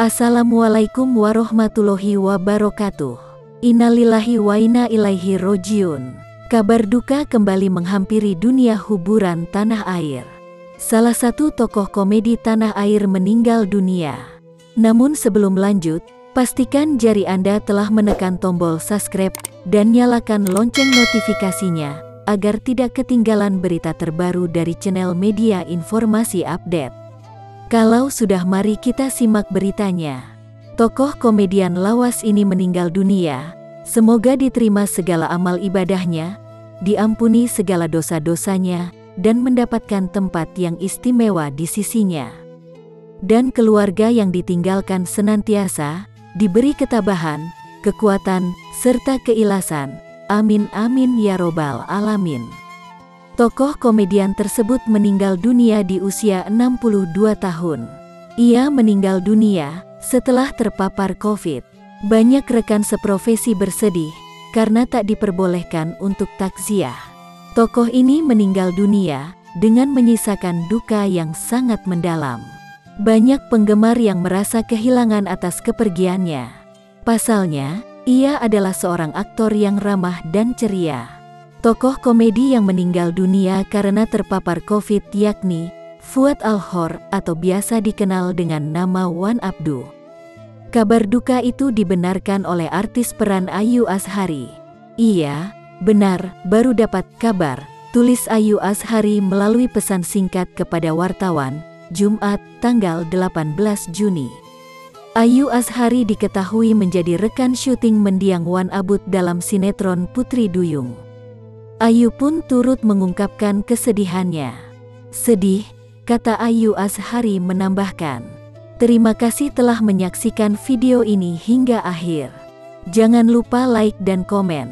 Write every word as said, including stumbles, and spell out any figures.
Assalamualaikum warahmatullahi wabarakatuh. Innalillahi wa inna ilaihi rojiun. Kabar duka kembali menghampiri dunia hiburan tanah air. Salah satu tokoh komedi tanah air meninggal dunia. Namun sebelum lanjut, pastikan jari Anda telah menekan tombol subscribe dan nyalakan lonceng notifikasinya agar tidak ketinggalan berita terbaru dari channel Media Informasi Update. Kalau sudah, mari kita simak beritanya. Tokoh komedian lawas ini meninggal dunia. Semoga diterima segala amal ibadahnya, diampuni segala dosa-dosanya, dan mendapatkan tempat yang istimewa di sisinya. Dan keluarga yang ditinggalkan senantiasa diberi ketabahan, kekuatan, serta keilasan. Amin amin ya robbal alamin. Tokoh komedian tersebut meninggal dunia di usia enam puluh dua tahun. Ia meninggal dunia setelah terpapar COVID. Banyak rekan seprofesi bersedih karena tak diperbolehkan untuk takziah. Tokoh ini meninggal dunia dengan menyisakan duka yang sangat mendalam. Banyak penggemar yang merasa kehilangan atas kepergiannya. Pasalnya, ia adalah seorang aktor yang ramah dan ceria. Tokoh komedi yang meninggal dunia karena terpapar COVID yakni Fuad Alhor atau biasa dikenal dengan nama Wan Abud. Kabar duka itu dibenarkan oleh artis peran Ayu Azhari. Iya, benar, baru dapat kabar, tulis Ayu Azhari melalui pesan singkat kepada wartawan, Jumat, tanggal delapan belas Juni. Ayu Azhari diketahui menjadi rekan syuting mendiang Wan Abud dalam sinetron Putri Duyung. Ayu pun turut mengungkapkan kesedihannya. Sedih, kata Ayu Azhari menambahkan. Terima kasih telah menyaksikan video ini hingga akhir. Jangan lupa like dan komen.